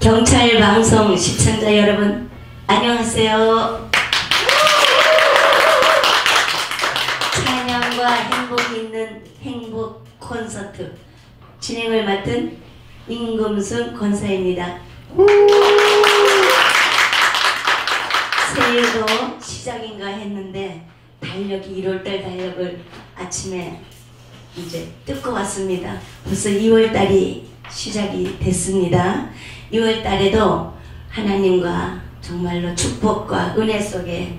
경찰방송 시청자 여러분, 안녕하세요. 찬양과 행복이 있는 행복 콘서트 진행을 맡은 임금순 권사입니다. 시작인가 했는데 달력이 1월달 달력을 아침에 이제 뜯고 왔습니다. 벌써 2월달이 시작이 됐습니다. 2월달에도 하나님과 정말로 축복과 은혜 속에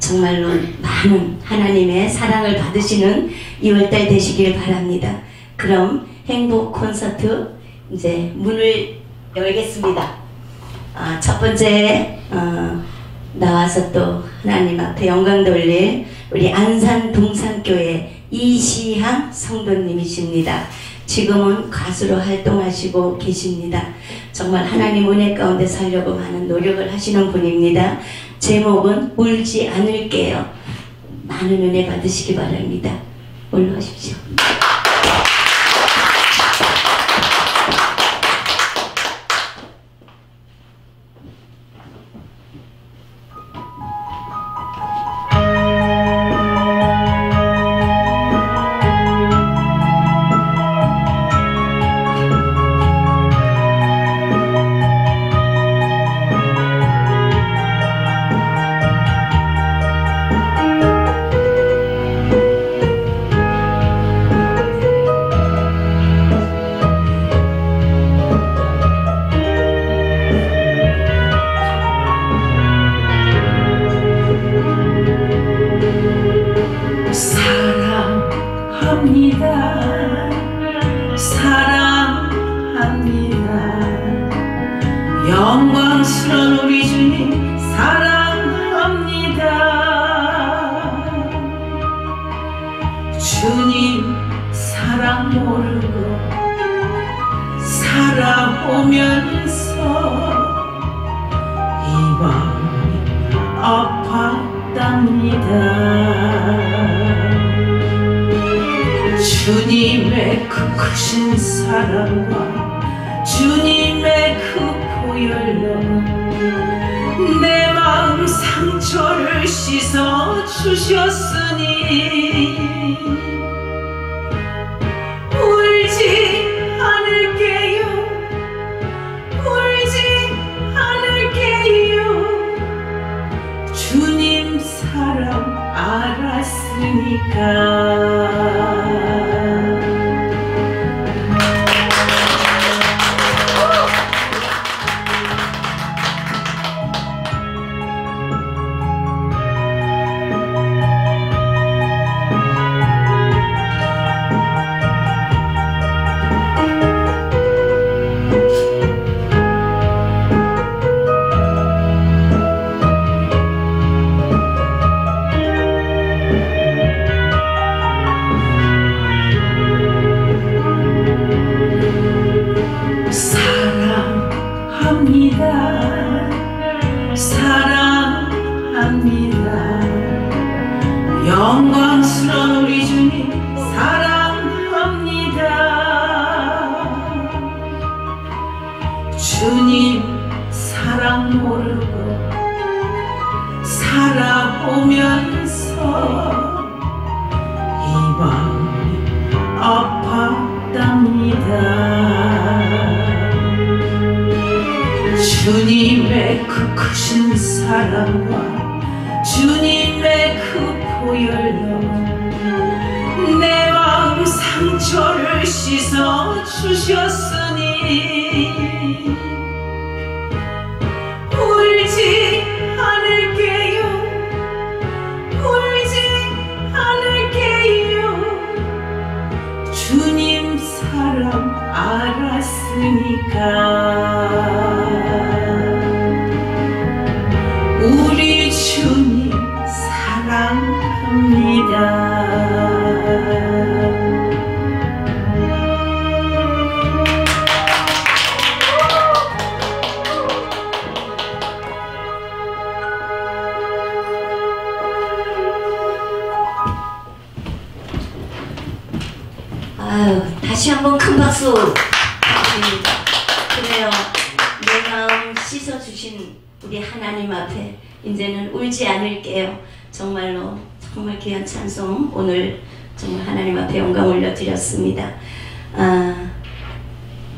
정말로 많은 하나님의 사랑을 받으시는 2월달 되시길 바랍니다. 그럼 행복 콘서트 이제 문을 열겠습니다. 첫 번째 나와서 또 하나님 앞에 영광 돌릴 우리 안산 동산교회 이시향 성도님이십니다. 지금은 가수로 활동하시고 계십니다. 정말 하나님 은혜 가운데 살려고 많은 노력을 하시는 분입니다. 제목은 울지 않을게요. 많은 은혜 받으시기 바랍니다. 올라오십시오.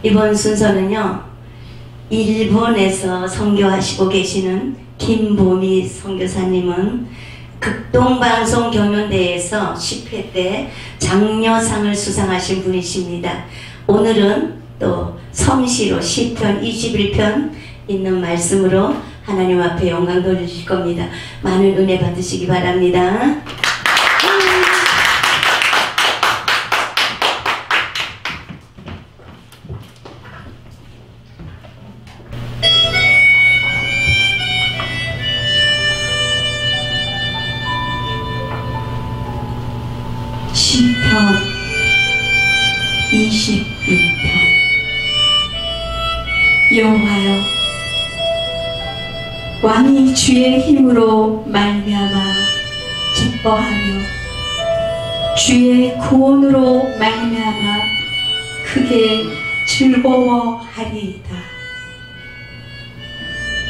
이번 순서는요, 일본에서 선교하시고 계시는 김보미 선교사님은 극동방송 경연대회에서 10회 때 장려상을 수상하신 분이십니다. 오늘은 또 성시로 시편 21편 있는 말씀으로 하나님 앞에 영광 돌리실 겁니다. 많은 은혜 받으시기 바랍니다. 시편 21편 여호와여, 왕이 주의 힘으로 말미암아 기뻐하며 주의 구원으로 말미암아 크게 즐거워하리이다.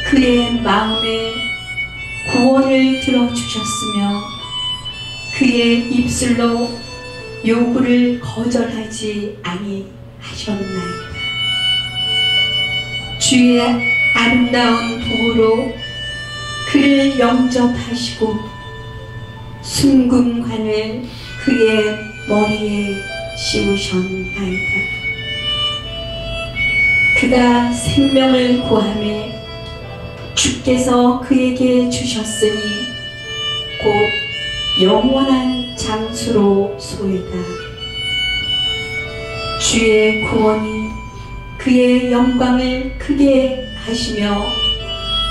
그의 마음에 구원을 들어주셨으며 그의 입술로 요구를 거절하지 아니하셨나이다. 주의 아름다운 보호로 그를 영접하시고 순금관을 그의 머리에 씌우셨나이다. 그가 생명을 구하며 주께서 그에게 주셨으니 곧 영원한 장수로 소이다. 주의 구원이 그의 영광을 크게 하시며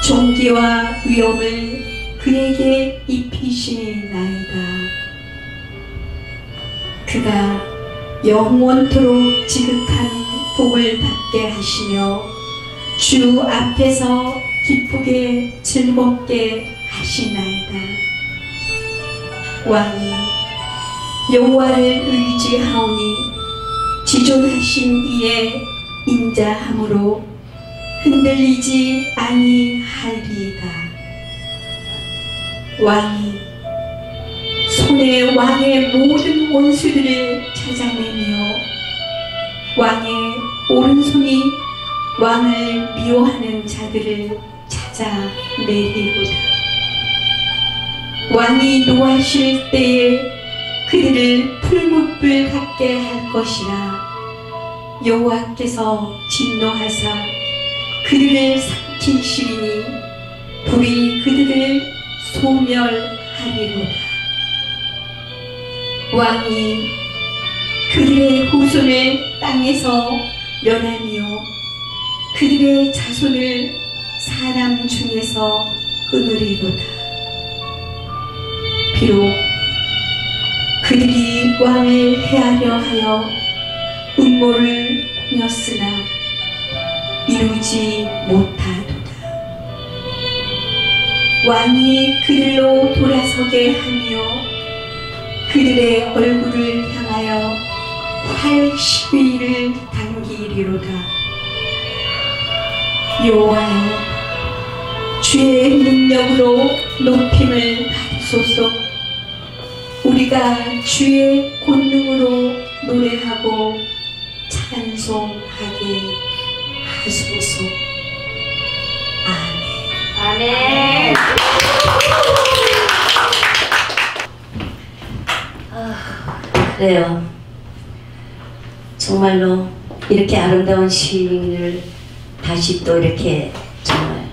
존귀와 위엄을 그에게 입히시나이다. 그가 영원토록 지극한 복을 받게 하시며 주 앞에서 기쁘게 즐겁게 하시나이다. 왕이 여호와를 의지하오니 지존하신 이에 인자함으로 흔들리지 아니하리이다. 왕이 손에 왕의 모든 원수들을 찾아내며 왕의 오른손이 왕을 미워하는 자들을 찾아내리로다. 왕이 노하실 때에 그들을 풀무불 같게 할 것이라. 여호와께서 진노하사 그들을 삼키시리니 불이 그들을 소멸하리로다. 왕이 그들의 후손을 땅에서 멸하며 그들의 자손을 사람 중에서 끊으리로다. 비록 그들이 왕을 해하려 하여 음모를 꾸몄으나 이루지 못하도다. 왕이 그들로 돌아서게 하며 그들의 얼굴을 향하여 활 시위를 당기리로다. 여호와여, 주의 능력으로 높임을 받으소서. 우리가 주의 권능으로 노래하고 찬송하게 하소서. 아멘. 아멘. 그래요. 정말로 이렇게 아름다운 시를 다시 또 이렇게 정말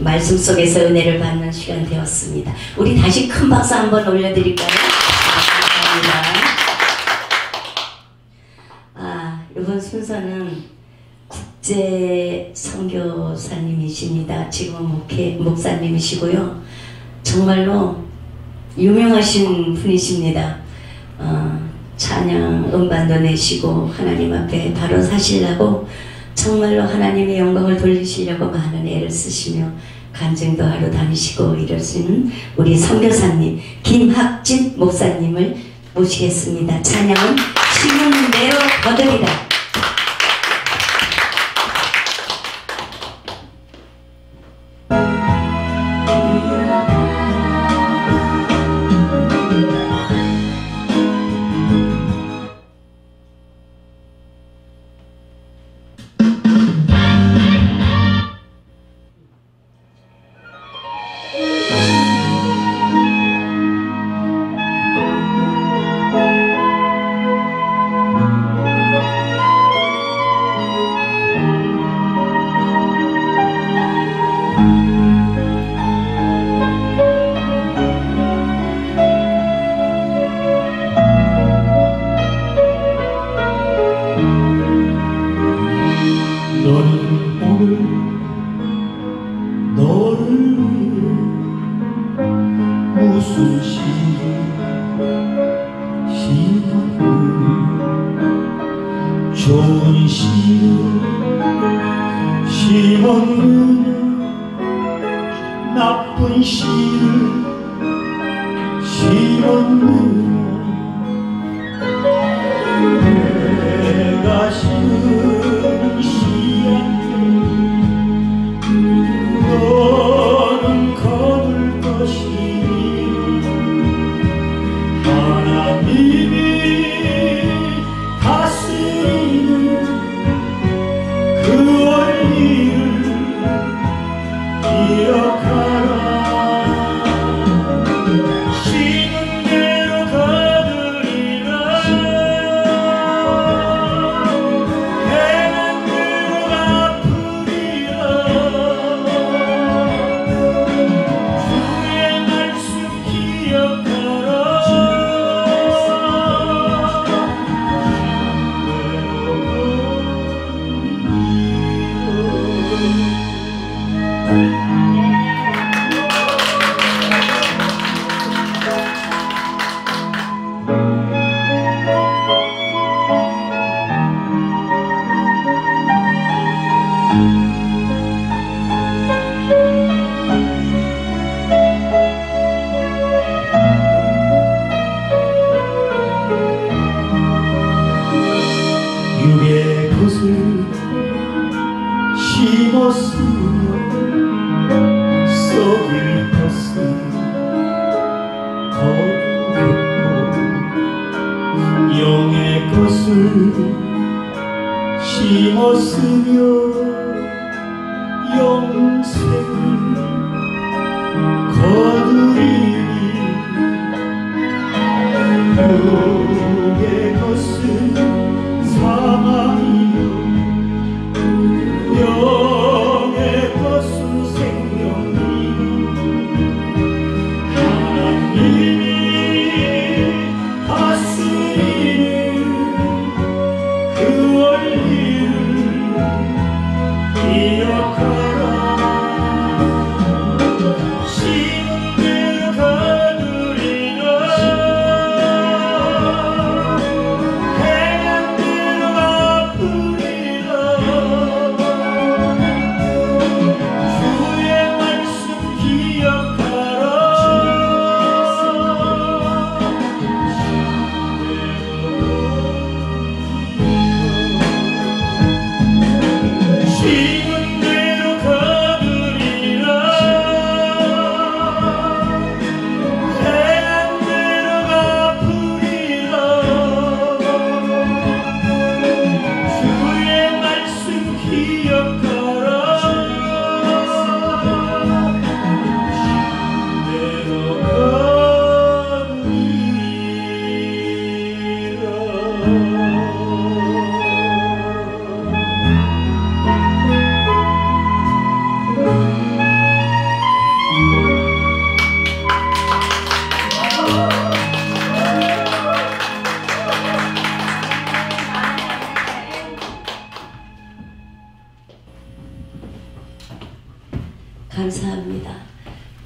말씀 속에서 은혜를 받는 시간 되었습니다. 우리 다시 큰 박수 한번 올려드릴까요? 감사합니다. 이번 순서는 국제 성교사님이십니다. 지금은 목사님이시고요. 정말로 유명하신 분이십니다. 찬양 음반도 내시고 하나님 앞에 바로 사시려고 정말로 하나님의 영광을 돌리시려고 많은 애를 쓰시며 간증도 하러 다니시고 이러시는 우리 성교사님 김학진 목사님을 모시겠습니다. 찬양은 신은 내어 거들이라. 너를 위해 무슨 시를 심었느냐 좋은 시를 심었느냐 나쁜 시를 심었느냐 내가 심은 시야 너는 거둘 것이니 하나님이 다스리는 그 원리를 기억하라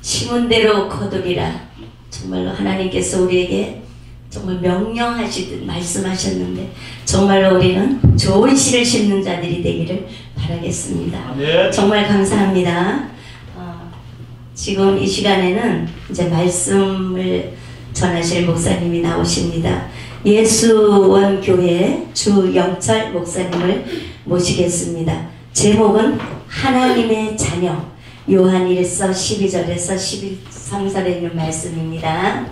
심은 대로 거두리라 배는 대로 갚으리라 대로 거두리라. 정말로 하나님께서 우리에게 정말 명령하시듯 말씀하셨는데 정말로 우리는 좋은 씨를 심는 자들이 되기를 바라겠습니다. 네. 정말 감사합니다. 지금 이 시간에는 이제 말씀을 전하실 목사님이 나오십니다. 예수원 교회 주영철 목사님을 모시겠습니다. 제목은 하나님의 자녀. 요한 1서 12절에서 13절에 있는 말씀입니다.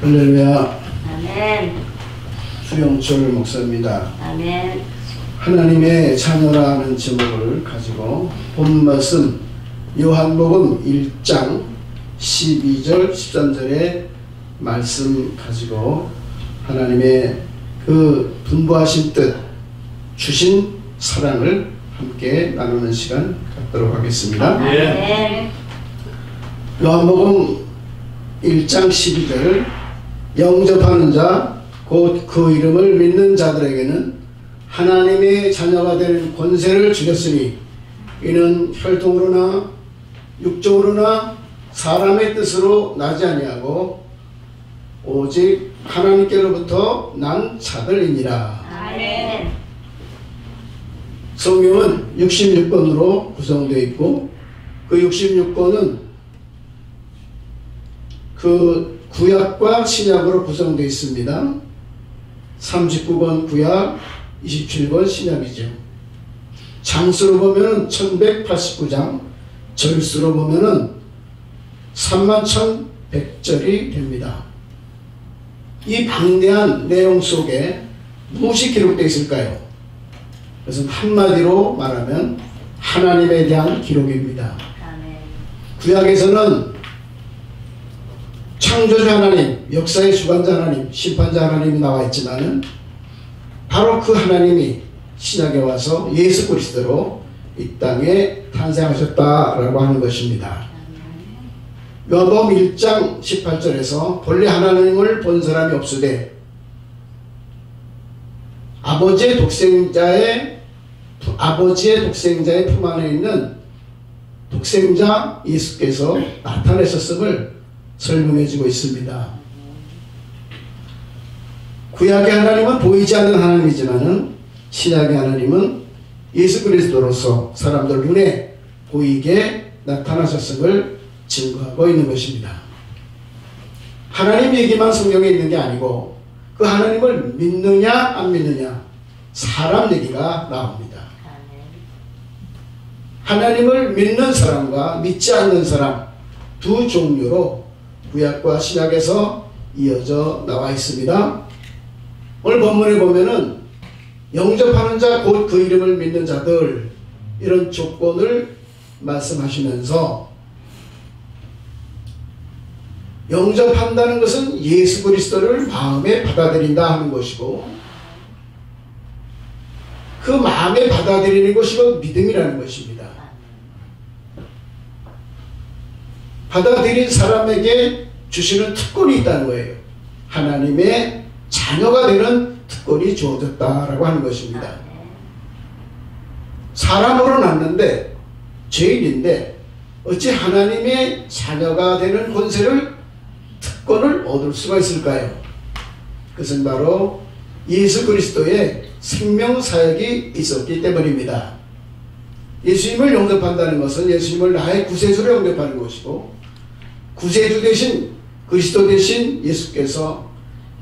할렐루야. 아멘. 주영철 목사입니다. 아멘. 하나님의 자녀라는 제목을 가지고 본 말씀 요한복음 1장 12절 13절의 말씀 가지고 하나님의 그 분부하신 뜻 주신 사랑을 함께 나누는 시간 갖도록 하겠습니다. 네. 요한복음 1장 12절을 영접하는 자 곧 그 이름을 믿는 자들에게는 하나님의 자녀가 될 권세를 주셨으니 이는 혈통으로나 육적으로나 사람의 뜻으로 나지 아니하고 오직 하나님께로부터 난 자들이니라. 아멘. 성경은 66권으로 구성되어 있고 그 66권은 그 구약과 신약으로 구성되어 있습니다. 39권 구약, 27권 신약이죠. 장수로 보면 1189장, 절수로 보면 31,100절이 됩니다. 이 방대한 내용 속에 무엇이 기록되어 있을까요? 그것은 한마디로 말하면 하나님에 대한 기록입니다. 구약에서는 창조주 하나님, 역사의 주관자 하나님, 심판자 하나님이 나와 있지만은 바로 그 하나님이 신약에 와서 예수 그리스도로 이 땅에 탄생하셨다라고 하는 것입니다. 요한복음 1장 18절에서 본래 하나님을 본 사람이 없으되 아버지의 독생자의 품 안에 있는 독생자 예수께서 나타내셨음을 설명해주고 있습니다. 구약의 하나님은 보이지 않는 하나님이지만은 신약의 하나님은 예수 그리스도로서 사람들 눈에 보이게 나타나셨음을 증거하고 있는 것입니다. 하나님 얘기만 성경에 있는 게 아니고 그 하나님을 믿느냐 안 믿느냐 사람 얘기가 나옵니다. 하나님을 믿는 사람과 믿지 않는 사람 두 종류로 구약과 신약에서 이어져 나와 있습니다. 오늘 본문에 보면은 영접하는 자 곧 그 이름을 믿는 자들 이런 조건을 말씀하시면서 영접한다는 것은 예수 그리스도를 마음에 받아들인다 하는 것이고 그 마음에 받아들이는 것이 곧 믿음이라는 것입니다. 받아들인 사람에게 주시는 특권이 있다는 거예요. 하나님의 자녀가 되는 특권이 주어졌다라고 하는 것입니다. 사람으로 났는데 죄인인데 어찌 하나님의 자녀가 되는 권세를 특권을 얻을 수가 있을까요? 그것은 바로 예수 그리스도의 생명사역이 있었기 때문입니다. 예수님을 영접한다는 것은 예수님을 나의 구세주로 영접하는 것이고 구세주 대신 그리스도 대신 예수께서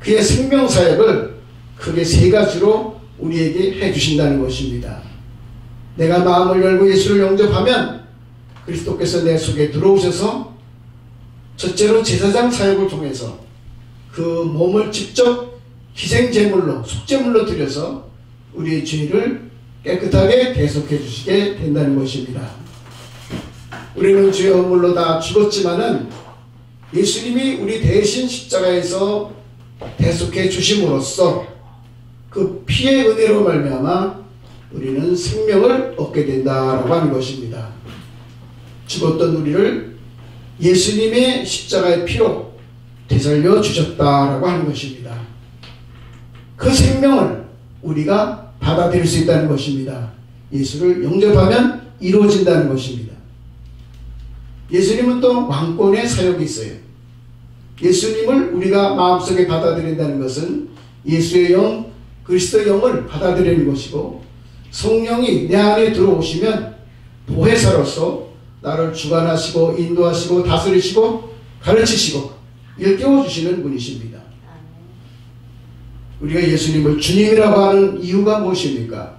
그의 생명사역을 크게 세 가지로 우리에게 해주신다는 것입니다. 내가 마음을 열고 예수를 영접하면 그리스도께서 내 속에 들어오셔서 첫째로 제사장 사역을 통해서 그 몸을 직접 희생제물로 속제물로 드려서 우리의 죄를 깨끗하게 대속해 주시게 된다는 것입니다. 우리는 죄의 허물로 다 죽었지만은 예수님이 우리 대신 십자가에서 대속해 주심으로써 그 피의 은혜로 말미암아 우리는 생명을 얻게 된다라고 하는 것입니다. 죽었던 우리를 예수님의 십자가의 피로 되살려 주셨다라고 하는 것입니다. 그 생명을 우리가 받아들일 수 있다는 것입니다. 예수를 영접하면 이루어진다는 것입니다. 예수님은 또 왕권의 사역이 있어요. 예수님을 우리가 마음속에 받아들인다는 것은 예수의 영, 그리스도의 영을 받아들이는 것이고 성령이 내 안에 들어오시면 보혜사로서 나를 주관하시고 인도하시고 다스리시고 가르치시고 일깨워주시는 분이십니다. 우리가 예수님을 주님이라고 하는 이유가 무엇입니까?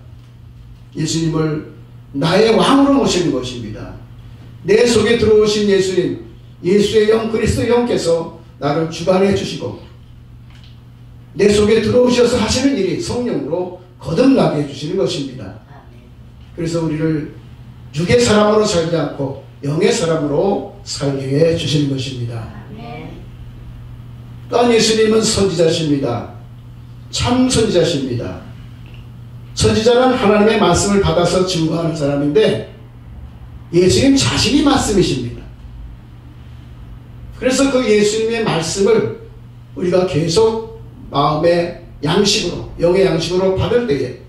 예수님을 나의 왕으로 모시는 것입니다. 내 속에 들어오신 예수님, 예수의 영, 그리스도의 영께서 나를 주관해 주시고 내 속에 들어오셔서 하시는 일이 성령으로 거듭나게 해주시는 것입니다. 그래서 우리를 육의 사람으로 살지 않고 영의 사람으로 살게 해주시는 것입니다. 또한 예수님은 선지자십니다. 참 선지자십니다. 선지자는 하나님의 말씀을 받아서 증거하는 사람인데 예수님 자신이 말씀이십니다. 그래서 그 예수님의 말씀을 우리가 계속 마음의 양식으로, 영의 양식으로 받을 때에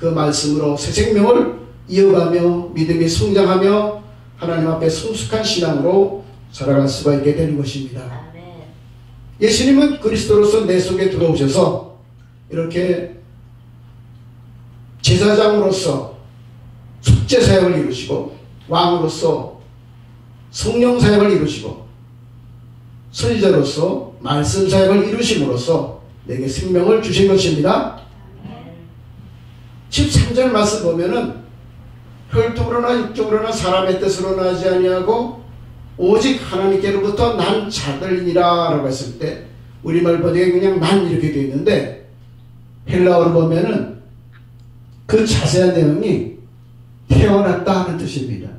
그 말씀으로 새 생명을 이어가며 믿음이 성장하며 하나님 앞에 성숙한 신앙으로 살아갈 수가 있게 되는 것입니다. 예수님은 그리스도로서 내 속에 들어오셔서 이렇게 제사장으로서 속죄사역을 이루시고 왕으로서 성령사역을 이루시고 선지자로서 말씀사역을 이루심으로써 내게 생명을 주신 것입니다. 13절 말씀 보면은 혈통으로나 육정으로나 사람의 뜻으로나 하지 아니하고 오직 하나님께로부터 난 자들이니라 라고 했을 때 우리말 번역에 그냥 난 이렇게 되어 있는데 헬라어로 보면은 그 자세한 내용이 태어났다 하는 뜻입니다.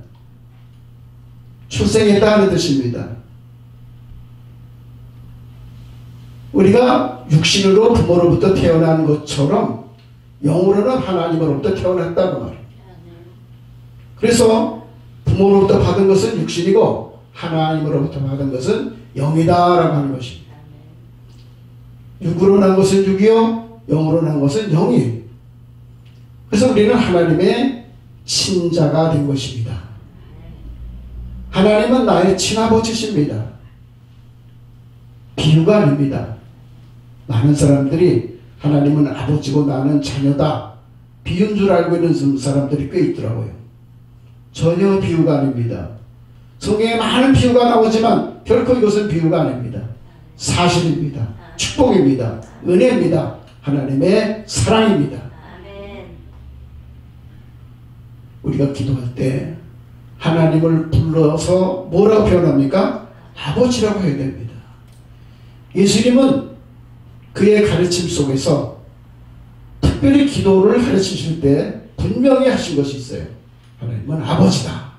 출생했다 하는 뜻입니다. 우리가 육신으로 부모로부터 태어난 것처럼 영으로는 하나님으로부터 태어났다고 말해요. 그래서 부모로부터 받은 것은 육신이고 하나님으로부터 받은 것은 영이다라고 하는 것입니다. 육으로 난 것은 육이요 영으로 난 것은 영이에요. 그래서 우리는 하나님의 친자가 된 것입니다. 하나님은 나의 친아버지십니다. 비유가 아닙니다. 많은 사람들이 하나님은 아버지고 나는 자녀다 비유인 줄 알고 있는 사람들이 꽤 있더라고요. 전혀 비유가 아닙니다. 성경에 많은 비유가 나오지만 결코 이것은 비유가 아닙니다. 사실입니다. 축복입니다. 은혜입니다. 하나님의 사랑입니다. 우리가 기도할 때 하나님을 불러서 뭐라고 표현합니까? 아버지라고 해야 됩니다. 예수님은 그의 가르침 속에서 특별히 기도를 가르치실 때 분명히 하신 것이 있어요. 하나님은 아버지다.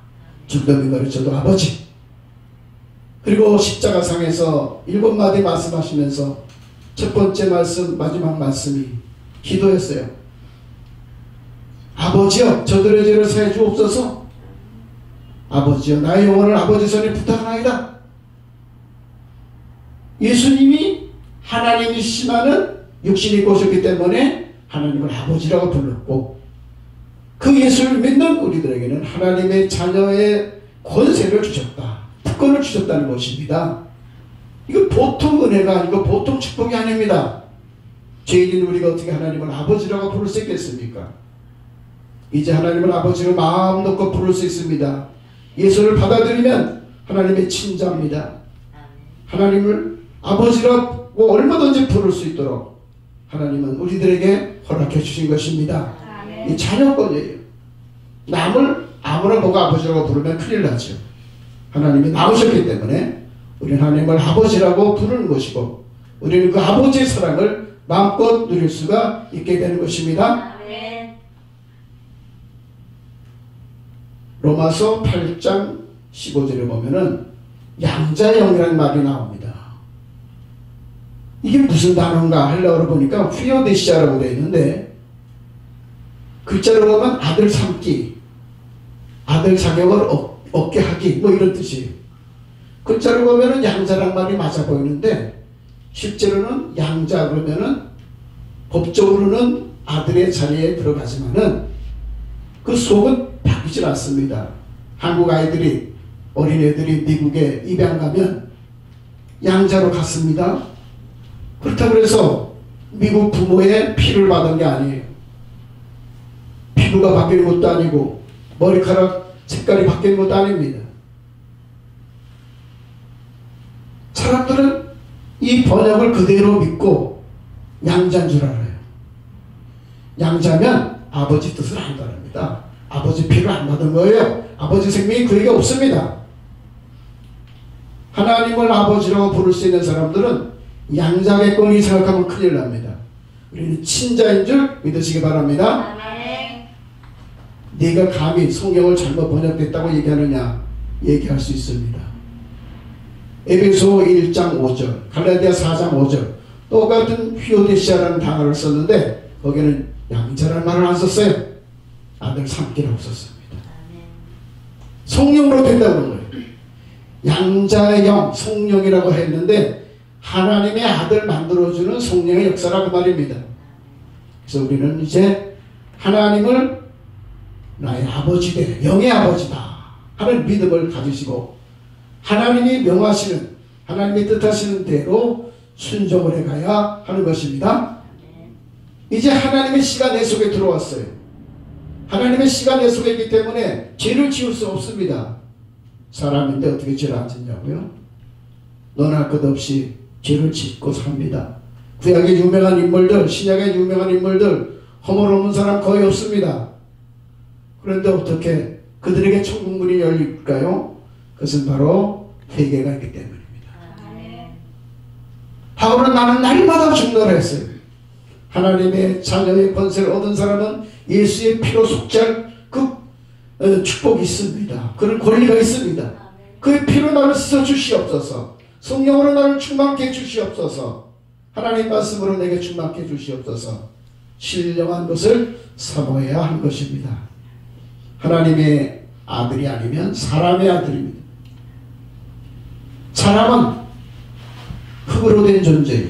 주님이 가르쳐도 아버지. 그리고 십자가상에서 7마디 말씀하시면서 첫 번째 말씀, 마지막 말씀이 기도였어요. 아버지여 저들의 죄를 사해 주옵소서. 아버지여 나의 영혼을 아버지 손에 부탁하나이다. 예수님이 하나님이시지만은 육신이 오셨기 때문에 하나님을 아버지라고 불렀고 그 예수를 믿는 우리들에게는 하나님의 자녀의 권세를 주셨다. 특권을 주셨다는 것입니다. 이건 보통 은혜가 아니고 보통 축복이 아닙니다. 죄인인 우리가 어떻게 하나님을 아버지라고 부를 수 있겠습니까? 이제 하나님을 아버지로 마음 놓고 부를 수 있습니다. 예수를 받아들이면 하나님의 친자입니다. 하나님을 아버지라고 얼마든지 부를 수 있도록 하나님은 우리들에게 허락해 주신 것입니다. 이 자녀권이에요. 남을 아무나 뭐가 아버지라고 부르면 큰일 나죠. 하나님이 나오셨기 때문에 우리는 하나님을 아버지라고 부르는 것이고 우리는 그 아버지의 사랑을 마음껏 누릴 수가 있게 되는 것입니다. 로마서 8장 15절에 보면은 양자의 영이라는 말이 나옵니다. 이게 무슨 단어인가 헬라어로 보니까 휘어데시아라고 되어 있는데 글자로 보면 아들 삼기, 아들 자격을 얻게 하기 뭐 이런 뜻이에요. 글자로 보면은 양자란 말이 맞아 보이는데 실제로는 양자 그러면은 법적으로는 아들의 자리에 들어가지만은 그 속은 바뀌질 않습니다. 한국 아이들이 어린애들이 미국에 입양 가면 양자로 갔습니다. 그렇다고 해서 미국 부모의 피를 받은 게 아니에요. 피부가 바뀌는 것도 아니고 머리카락 색깔이 바뀌는 것도 아닙니다. 사람들은 이 번역을 그대로 믿고 양자인 줄 알아요. 양자면 아버지 뜻을 안다랍니다. 아버지 피를 안 받은 거예요. 아버지 생명이 그에게 없습니다. 하나님을 아버지라고 부를 수 있는 사람들은 양자개권이 생각하면 큰일 납니다. 우리는 친자인 줄 믿으시기 바랍니다. 네가 감히 성경을 잘못 번역됐다고 얘기하느냐 얘기할 수 있습니다. 에베소 1장 5절, 갈라디아 4장 5절 똑같은 휘오데시아라는 단어를 썼는데 거기는 양자라는 말을 안 썼어요. 아들 삼기라고 썼습니다. 성령으로 된다고 그런 거예요. 양자의 영, 성령이라고 했는데 하나님의 아들 만들어주는 성령의 역사라고 말입니다. 그래서 우리는 이제 하나님을 나의 아버지 되 영의 아버지다 하는 믿음을 가지시고 하나님이 명하시는 하나님이 뜻하시는 대로 순종을 해가야 하는 것입니다. 이제 하나님의 시간 내 속에 들어왔어요. 하나님의 시간 내 속에 있기 때문에 죄를 지울 수 없습니다. 사람인데 어떻게 죄를 안 짓냐고요? 너나 끝없이 죄를 짓고 삽니다. 구약의 유명한 인물들, 신약의 유명한 인물들, 허물없는 사람 거의 없습니다. 그런데 어떻게 그들에게 천국문이 열릴까요? 그것은 바로 회개가 있기 때문입니다. 바울은 나는 날마다 죽노라 했어요. 하나님의 자녀의 권세를 얻은 사람은 예수의 피로 속죄할 그 축복이 있습니다. 그런 권리가 있습니다. 그의 피로 나를 씻어주시옵소서. 성령으로 나를 충만케 해주시옵소서. 하나님 말씀으로 내게 충만케 해주시옵소서. 신령한 것을 사모해야 할 것입니다. 하나님의 아들이 아니면 사람의 아들입니다. 사람은 흙으로 된 존재예요.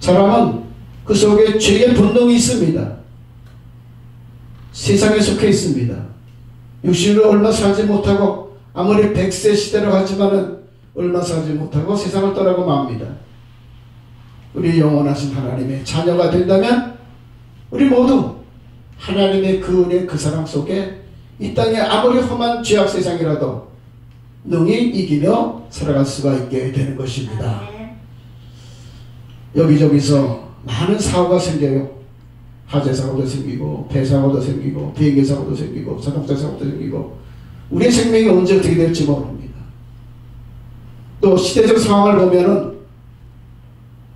사람은 그 속에 죄의 본능이 있습니다. 세상에 속해 있습니다. 육신을 얼마 살지 못하고 아무리 100세 시대라고 하지만은 얼마 살지 못하고 세상을 떠나고 맙니다. 우리 영원하신 하나님의 자녀가 된다면 우리 모두 하나님의 그 은혜 그 사랑 속에 이 땅에 아무리 험한 죄악 세상이라도 능히 이기며 살아갈 수가 있게 되는 것입니다. 여기저기서 많은 사고가 생겨요. 화재 사고도 생기고 배 사고도 생기고 비행기 사고도 생기고 자동차 사고도 생기고 우리의 생명이 언제 어떻게 될지 모릅니다. 또 시대적 상황을 보면은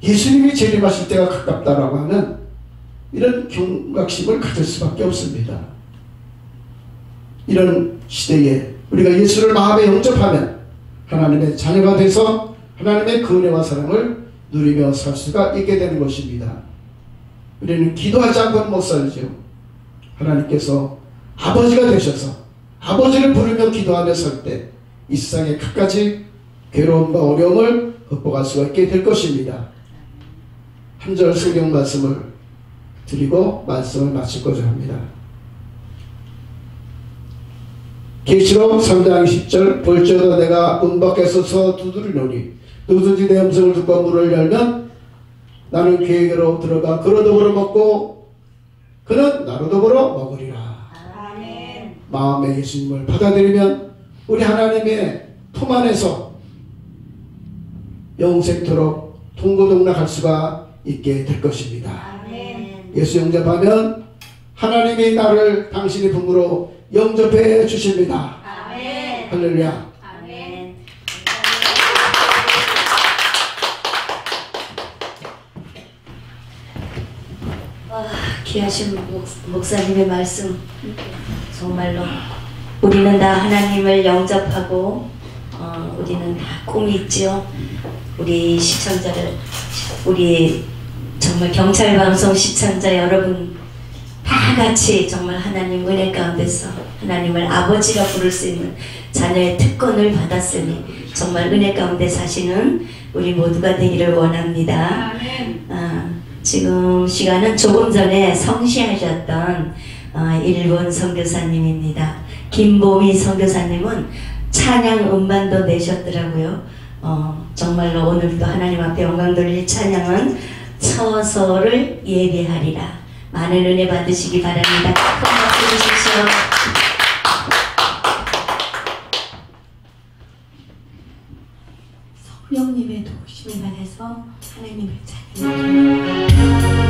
예수님이 재림하실 때가 가깝다라고 하는 이런 경각심을 가질 수밖에 없습니다. 이런 시대에 우리가 예수를 마음에 영접하면 하나님의 자녀가 돼서 하나님의 그 은혜와 사랑을 누리며 살 수가 있게 되는 것입니다. 우리는 기도하지 않고는 못 살죠. 하나님께서 아버지가 되셔서 아버지를 부르며 기도하며 살 때 이 세상의 갖가지 괴로움과 어려움을 극복할 수가 있게 될 것입니다. 한 절 성경 말씀을 드리고 말씀을 마치고자 합니다. 계시록 3장 20절 볼지어다 내가 문 밖에 서서 두드리노니 누구든지 내 음성을 듣고 문을 열면 나는 그에게로 들어가 그로 더불어 먹고 그는 나로 더불어 먹으리라. 아멘. 마음의 예수님을 받아들이면 우리 하나님의 품 안에서 영생토록 동고동락할 수가 있게 될 것입니다. 아멘. 예수 영접하면 하나님이 나를 당신의 품으로 영접해 주십니다. 아멘. 할렐루야. 아멘. 와, 귀하신 목사님의 말씀 정말로 우리는 다 하나님을 영접하고 우리는 다 꿈이 있지요. 우리 시청자들, 우리 정말 경찰방송 시청자 여러분 다 같이 정말 하나님 은혜 가운데서 하나님을 아버지라 부를 수 있는 자녀의 특권을 받았으니 정말 은혜 가운데 사시는 우리 모두가 되기를 원합니다. 지금 시간은 조금 전에 성시하셨던 일본 선교사님입니다. 김보미 선교사님은 찬양 음반도 내셨더라고요. 정말로 오늘도 하나님 앞에 영광 돌릴 찬양은 처소를 예배하리라. 많은 은혜 받으시기 바랍니다. 큰 박수 주십시오. 성령님의 도우심에 관해서 하나님을 찬양합니다.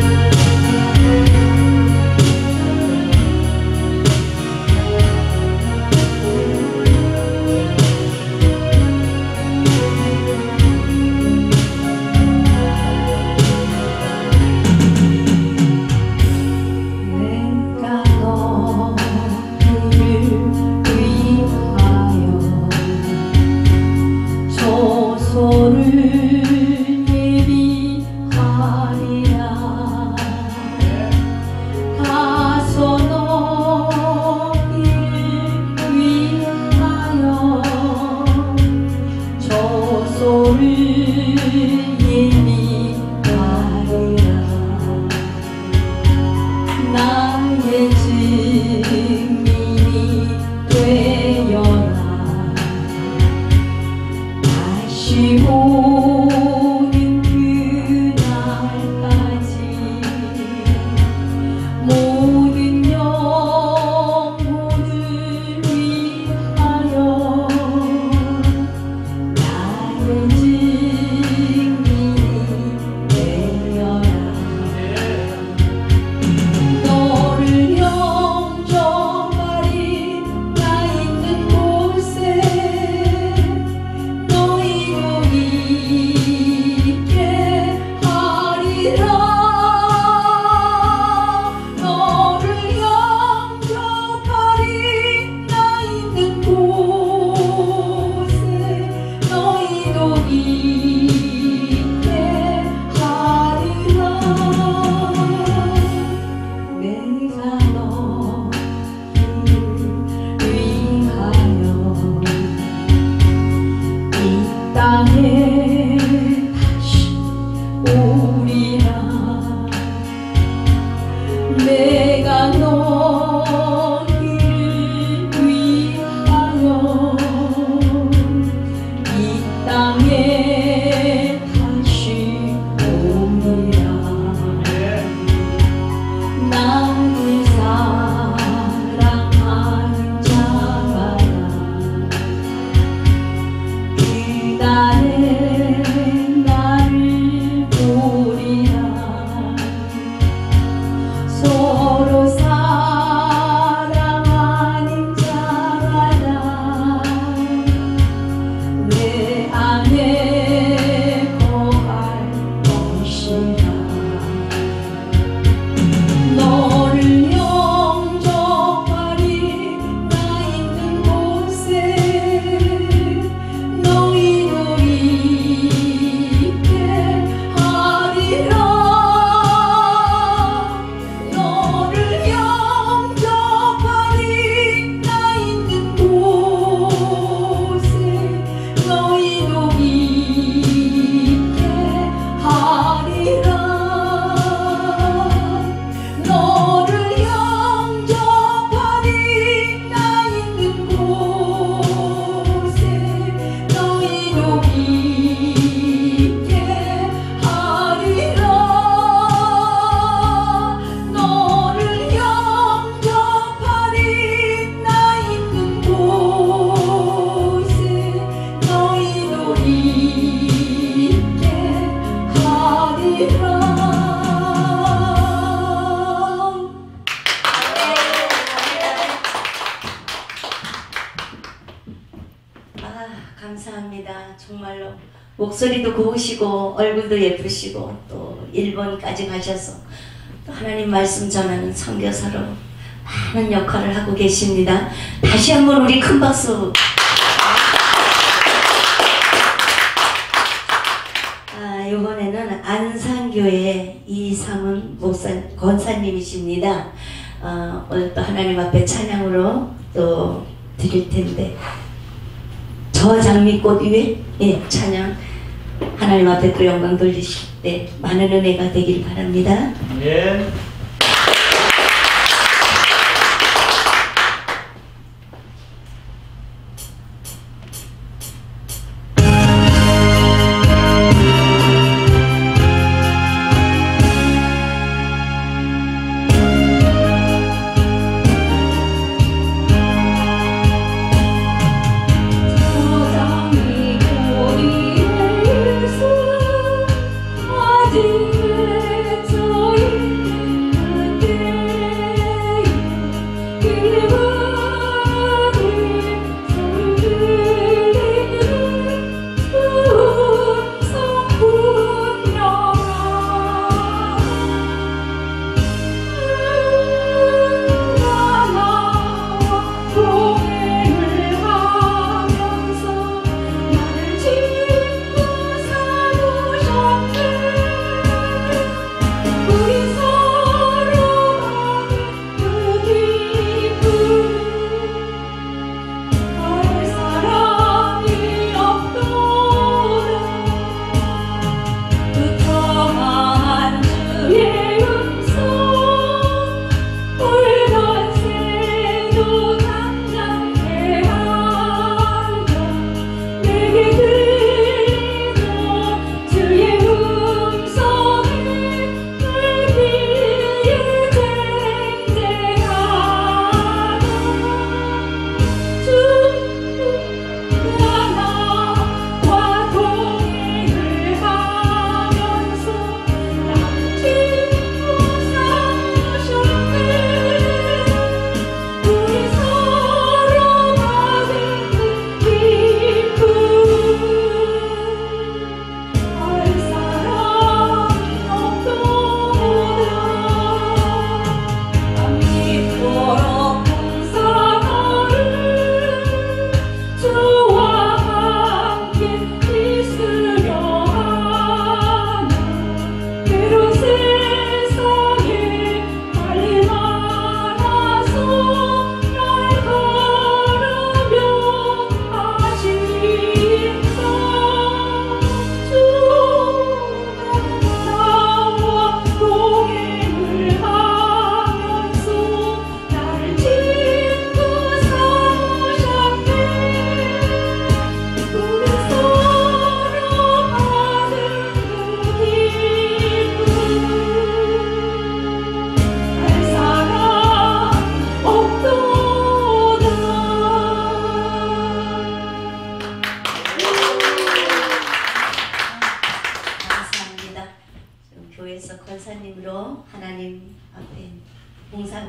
목소리도 고우시고 얼굴도 예쁘시고 또 일본까지 가셔서 또 하나님 말씀 전하는 선교사로 많은 역할을 하고 계십니다. 다시 한번 우리 큰 박수. 이번에는 안산교회 이상은 권사님이십니다. 오늘 또 하나님 앞에 찬양으로 또 드릴 텐데 저 장미꽃 위에 찬양 하나님 앞에 또 영광 돌리실 때 많은 은혜가 되길 바랍니다. 예.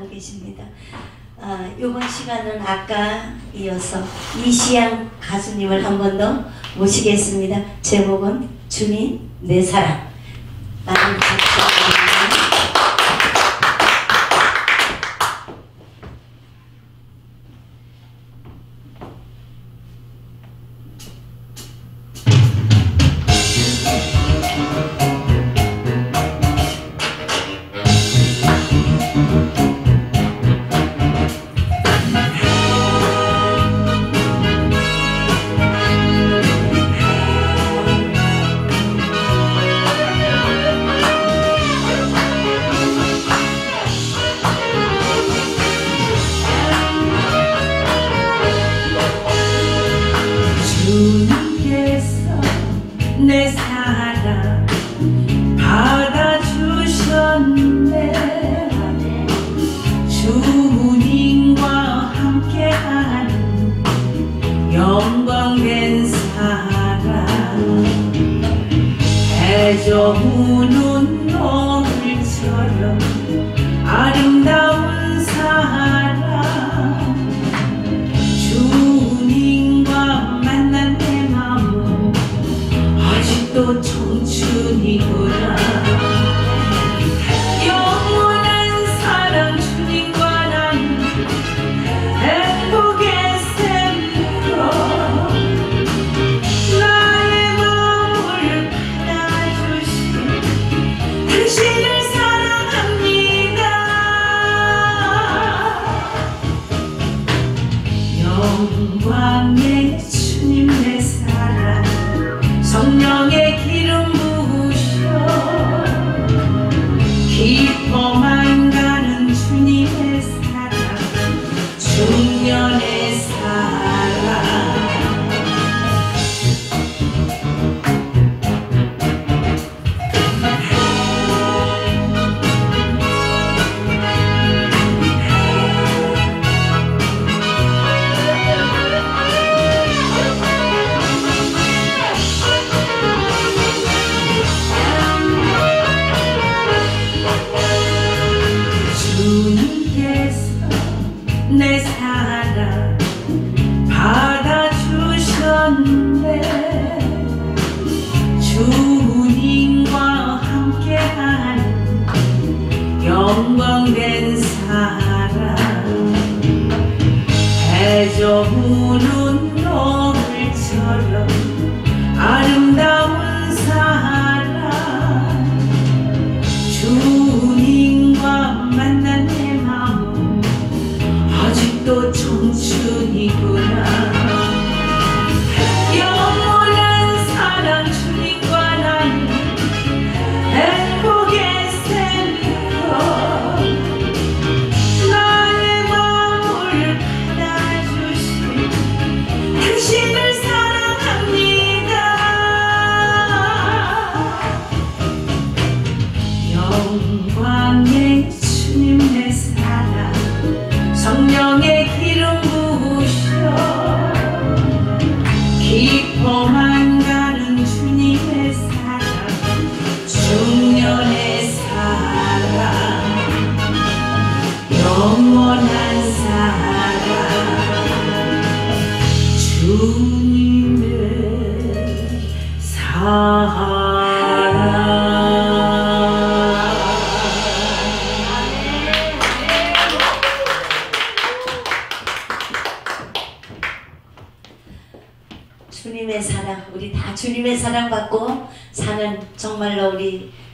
나가고 계십니다. 이번 시간은 아까 이어서 이시향 가수님을 한 번 더 모시겠습니다. 제목은 주님 내 사랑. 많은 박수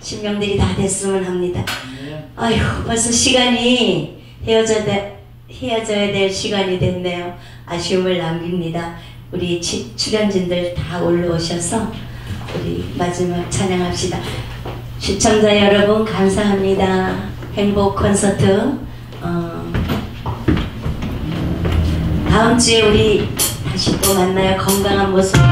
신명들이 다 됐으면 합니다. 아휴, 벌써 시간이 헤어져야 될 시간이 됐네요. 아쉬움을 남깁니다. 우리 출연진들 다 올라오셔서 우리 마지막 찬양합시다. 시청자 여러분 감사합니다. 행복 콘서트 다음 주에 우리 다시 또 만나요. 건강한 모습으로.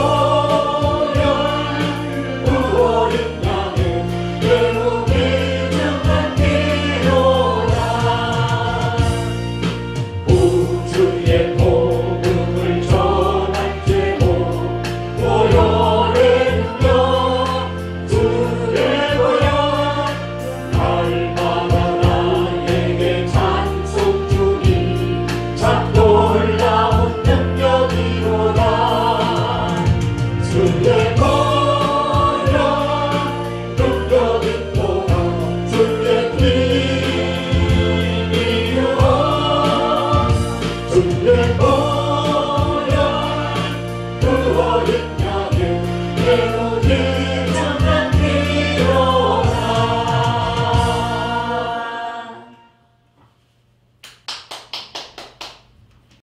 예.